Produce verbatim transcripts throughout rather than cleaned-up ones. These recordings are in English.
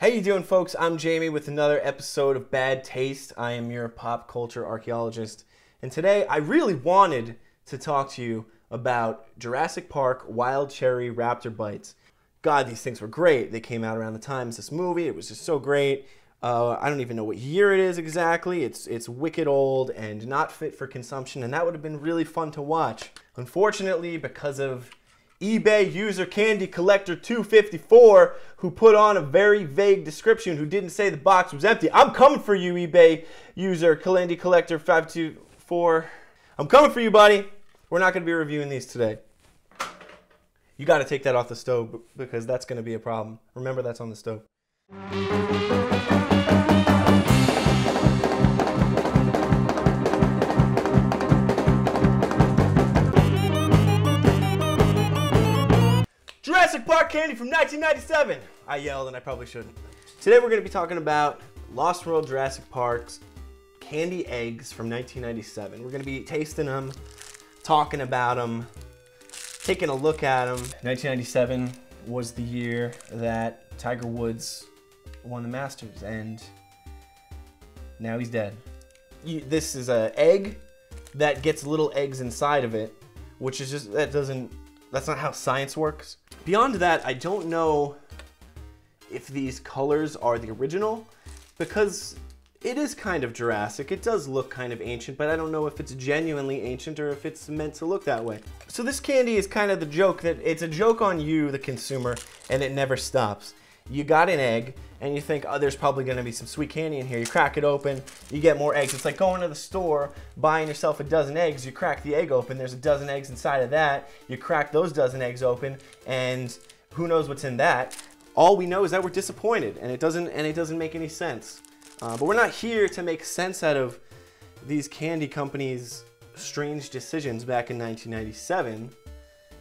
How you doing, folks? I'm Jayme with another episode of Bad Taste. I am your pop culture archaeologist, and today I really wanted to talk to you about Jurassic Park Wild Cherry Raptor Bites. God, these things were great. They came out around the time as this movie. It was just so great. Uh, I don't even know what year it is exactly. It's, it's wicked old and not fit for consumption, and that would have been really fun to watch. Unfortunately, because of eBay user Candy Collector two fifty-four, who put on a very vague description, who didn't say the box was empty. I'm coming for you, eBay user Candy Collector five two four. I'm coming for you, buddy. We're not going to be reviewing these today. You got to take that off the stove because that's going to be a problem. Remember, that's on the stove. Jurassic Park candy from nineteen ninety-seven. I yelled and I probably shouldn't. Today we're going to be talking about Lost World Jurassic Park's candy eggs from nineteen ninety-seven. We're going to be tasting them, talking about them, taking a look at them. nineteen ninety-seven was the year that Tiger Woods won the Masters, and now he's dead. You, this is an egg that gets little eggs inside of it, which is just, that doesn't, that's not how science works. Beyond that, I don't know if these colors are the original, because it is kind of Jurassic. It does look kind of ancient, but I don't know if it's genuinely ancient or if it's meant to look that way. So this candy is kind of the joke that it's a joke on you, the consumer, and it never stops. You got an egg, and you think, oh, there's probably gonna be some sweet candy in here. You crack it open, you get more eggs. It's like going to the store, buying yourself a dozen eggs, you crack the egg open, there's a dozen eggs inside of that, you crack those dozen eggs open, and who knows what's in that. All we know is that we're disappointed, and it doesn't, and it doesn't make any sense. Uh, but we're not here to make sense out of these candy companies' strange decisions back in nineteen ninety-seven.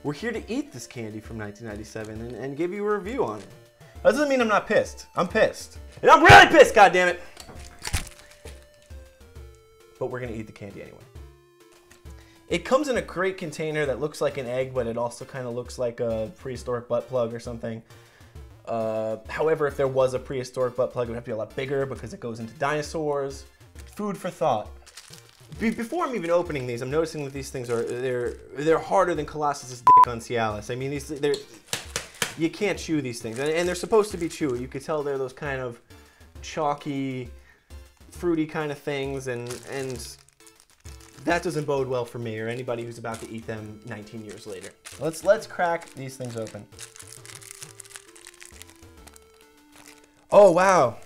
We're here to eat this candy from nineteen ninety-seven and, and give you a review on it. That doesn't mean I'm not pissed. I'm pissed. And I'm really pissed, goddammit! But we're gonna eat the candy anyway. It comes in a great container that looks like an egg, but it also kind of looks like a prehistoric butt plug or something. Uh, however, if there was a prehistoric butt plug, it would have to be a lot bigger because it goes into dinosaurs. Food for thought. Be before I'm even opening these, I'm noticing that these things are, they're, they're harder than Colossus's dick on Cialis. I mean, these, they're, you can't chew these things, and they're supposed to be chewy. You could tell they're those kind of chalky, fruity kind of things, and and that doesn't bode well for me or anybody who's about to eat them nineteen years later. Let's let's crack these things open. Oh wow,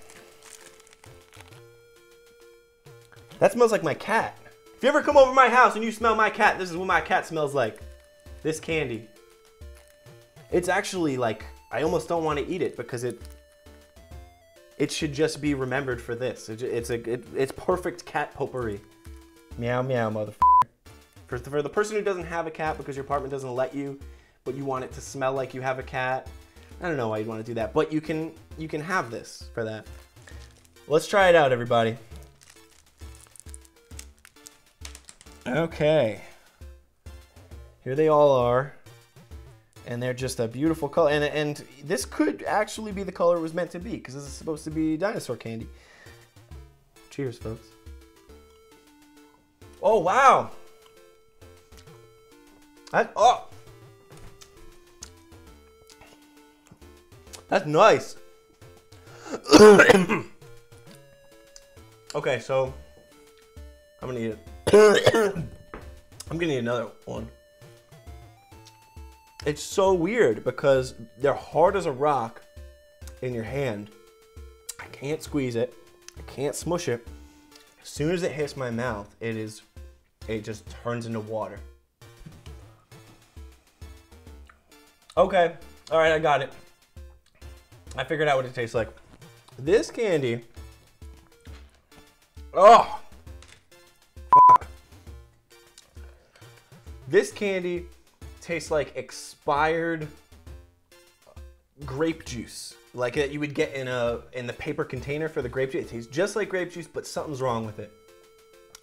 that smells like my cat. If you ever come over to my house and you smell my cat, this is what my cat smells like. This candy. It's actually like, I almost don't want to eat it because it it should just be remembered for this. It, it's a it, it's perfect cat potpourri. Meow meow, motherfucker. For, for the person who doesn't have a cat because your apartment doesn't let you, but you want it to smell like you have a cat, I don't know why you'd want to do that, but you can you can have this for that. Let's try it out, everybody. Okay. Here they all are. And they're just a beautiful color, and, and this could actually be the color it was meant to be, because this is supposed to be dinosaur candy. Cheers, folks. Oh, wow. That, oh. That's nice. Okay, so I'm gonna eat it. I'm gonna eat another one. It's so weird because they're hard as a rock in your hand. I can't squeeze it. I can't smush it. As soon as it hits my mouth, it is, it just turns into water. Okay, all right, I got it. I figured out what it tastes like. This candy, oh, fuck. This candy tastes like expired grape juice, like that you would get in a in the paper container for the grape juice. It tastes just like grape juice, but something's wrong with it.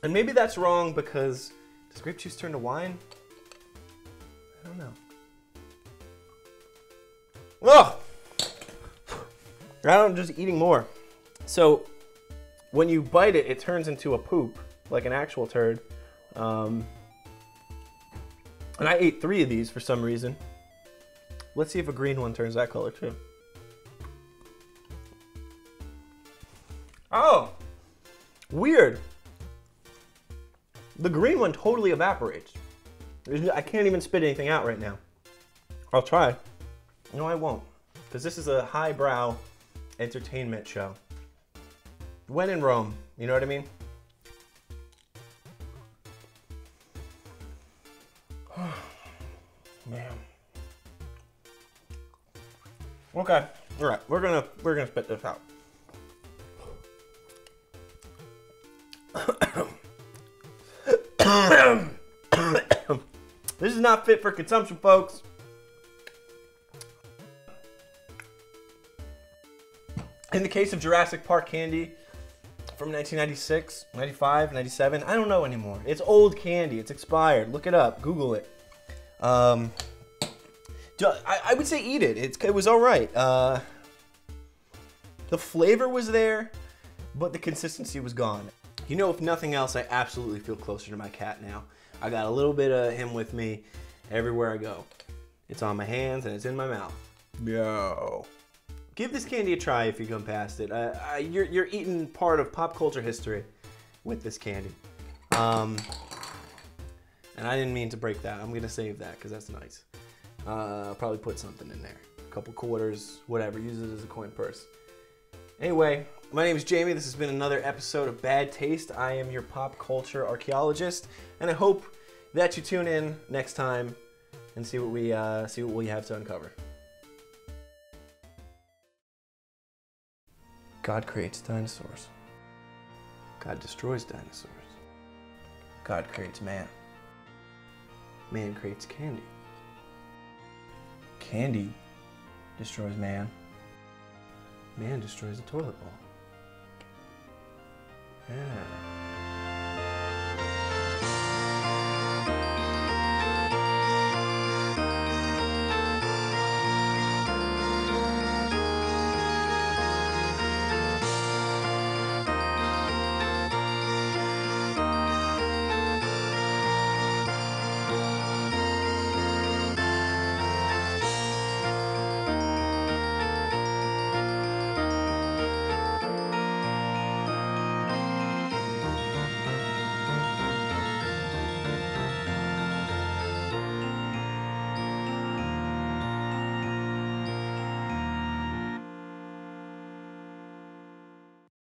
And maybe that's wrong because does grape juice turn to wine? I don't know. Ugh. I'm just eating more. So when you bite it, it turns into a poop, like an actual turd. Um, and I ate three of these for some reason. Let's see if a green one turns that color too. Oh, weird. The green one totally evaporates. I can't even spit anything out right now. I'll try. No, I won't, because this is a highbrow entertainment show. When in Rome, you know what I mean? Man. Okay, all right, we're gonna we're gonna spit this out. This is not fit for consumption, folks. In the case of Jurassic Park candy from nineteen ninety-six, ninety-five, ninety-seven, I don't know anymore. It's old candy. It's expired. Look it up. Google it. Um, I, I would say eat it. It's, it was all right. Uh, the flavor was there, but the consistency was gone. You know, if nothing else, I absolutely feel closer to my cat now. I got a little bit of him with me everywhere I go. It's on my hands and it's in my mouth. Yo. Give this candy a try if you come past it. Uh, uh, you're, you're eating part of pop culture history with this candy. Um, and I didn't mean to break that. I'm gonna save that because that's nice. Uh, I'll probably put something in there. A couple quarters, whatever. Use it as a coin purse. Anyway, my name is Jayme. This has been another episode of Bad Taste. I am your pop culture archaeologist, and I hope that you tune in next time and see what we uh, see what we have to uncover. God creates dinosaurs. God destroys dinosaurs. God creates man. Man creates candy. Candy destroys man. Man destroys the toilet bowl. Yeah.